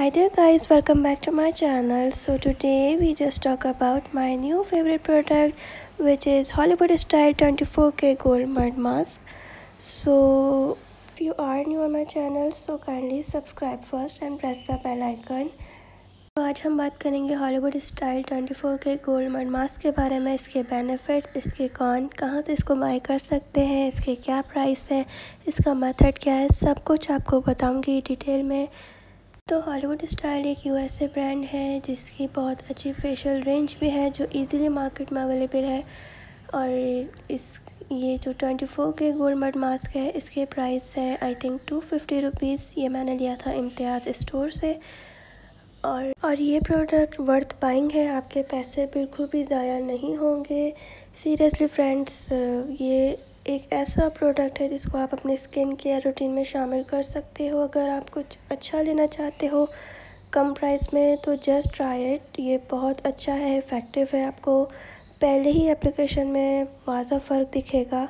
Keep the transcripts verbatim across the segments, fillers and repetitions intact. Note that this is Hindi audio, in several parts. Hi there guys, welcome back to my channel. So today we just talk about my new favorite product which is Hollywood Style twenty-four K Gold Mud Mask. So if you are new on my channel, so kindly subscribe first and press the bell icon. तो आज हम बात करेंगे हॉलीवुड स्टाइल ट्वेंटी फोर के गोल्ड मड मास्क के बारे में, इसके बेनिफिट्स, इसके कौन, कहाँ से इसको बाय कर सकते हैं, इसके क्या प्राइस है, इसका मेथड क्या है, सब कुछ आपको बताऊंगी डिटेल में। तो हॉलीवुड स्टाइल एक यूएसए ब्रांड है जिसकी बहुत अच्छी फेशियल रेंज भी है जो इजीली मार्केट में अवेलेबल है। और इस ये जो ट्वेंटी फोर के गोल्ड मड मास्क है इसके प्राइस है I think two fifty rupees. ये मैंने लिया था इम्तियाज़ स्टोर से और और ये प्रोडक्ट वर्थ बाइंग है, आपके पैसे बिल्कुल भी ज़ाया नहीं होंगे। सीरियसली फ्रेंड्स, ये एक ऐसा प्रोडक्ट है जिसको आप अपने स्किन केयर रूटीन में शामिल कर सकते हो। अगर आप कुछ अच्छा लेना चाहते हो कम प्राइस में तो जस्ट ट्राई इट। ये बहुत अच्छा है, इफ़ेक्टिव है, आपको पहले ही एप्लीकेशन में वाज़ा फ़र्क दिखेगा।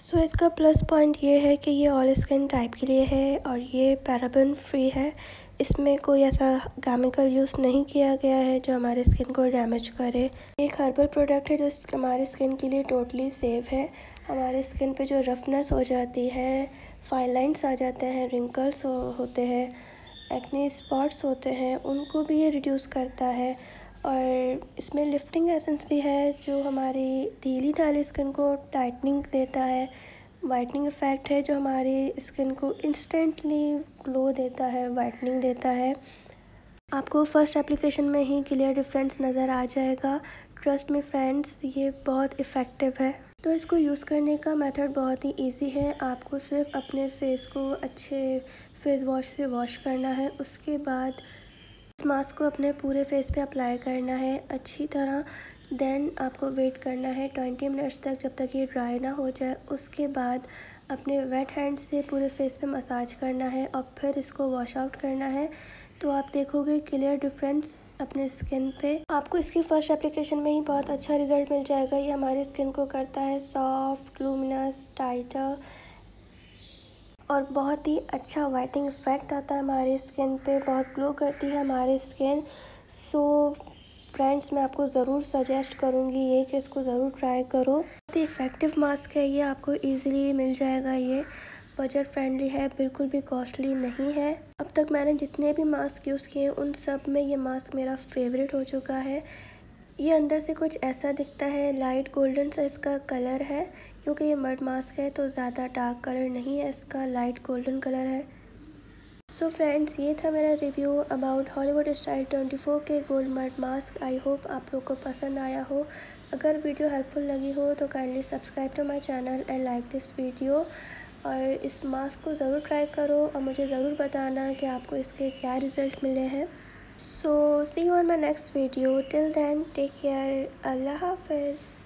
सो so, इसका प्लस पॉइंट ये है कि ये ऑल स्किन टाइप के लिए है और ये पैराबेन फ्री है। इसमें कोई ऐसा केमिकल यूज़ नहीं किया गया है जो हमारे स्किन को डैमेज करे। एक हर्बल प्रोडक्ट है जो हमारे स्किन के लिए टोटली सेफ है। हमारे स्किन पे जो रफनेस हो जाती है, फाइन लाइन्स आ जाते हैं, रिंकल्स हो, होते हैं, एक्ने स्पॉट्स होते हैं, उनको भी ये रिड्यूस करता है। और इसमें लिफ्टिंग एसेंस भी है जो हमारी ढीली ढाली स्किन को टाइटनिंग देता है। वाइटनिंग इफ़ेक्ट है जो हमारी स्किन को इंस्टेंटली ग्लो देता है, वाइटनिंग देता है। आपको फर्स्ट एप्लीकेशन में ही क्लियर डिफरेंस नज़र आ जाएगा। ट्रस्ट मी फ्रेंड्स, ये बहुत इफ़ेक्टिव है। तो इसको यूज़ करने का मेथड बहुत ही इजी है। आपको सिर्फ अपने फेस को अच्छे फेस वॉश से वॉश करना है, उसके बाद इस मास्क को अपने पूरे फेस पे अप्लाई करना है अच्छी तरह। देन आपको वेट करना है ट्वेंटी मिनट्स तक जब तक ये ड्राई ना हो जाए। उसके बाद अपने वेट हैंड से पूरे फेस पे मसाज करना है और फिर इसको वॉश आउट करना है। तो आप देखोगे क्लियर डिफरेंस अपने स्किन पे। आपको इसकी फ़र्स्ट एप्लीकेशन में ही बहुत अच्छा रिजल्ट मिल जाएगा। ये हमारी स्किन को करता है सॉफ्ट, लूमिनस, टाइटर और बहुत ही अच्छा वाइटिंग इफ़ेक्ट आता है हमारे स्किन पे। बहुत ग्लो करती है हमारी स्किन। सो फ्रेंड्स, मैं आपको ज़रूर सजेस्ट करूँगी ये कि इसको ज़रूर ट्राई करो। बहुत ही इफ़ेक्टिव मास्क है ये, आपको इजीली मिल जाएगा। ये बजट फ्रेंडली है, बिल्कुल भी कॉस्टली नहीं है। अब तक मैंने जितने भी मास्क यूज़ किए उन सब में ये मास्क मेरा फेवरेट हो चुका है। ये अंदर से कुछ ऐसा दिखता है, लाइट गोल्डन सा इसका कलर है। क्योंकि ये मड मास्क है तो ज़्यादा डार्क कलर नहीं है, इसका लाइट गोल्डन कलर है। सो so फ्रेंड्स, ये था मेरा review about Hollywood style twenty four के gold mud mask. I hope आप लोग को पसंद आया हो। अगर वीडियो हेल्पफुल लगी हो तो kindly subscribe to my channel and like this video. और इस मास्क को ज़रूर ट्राई करो और मुझे ज़रूर बताना कि आपको इसके क्या रिज़ल्ट मिले हैं। So see you on my next video. Till then, take care. Allah Hafiz.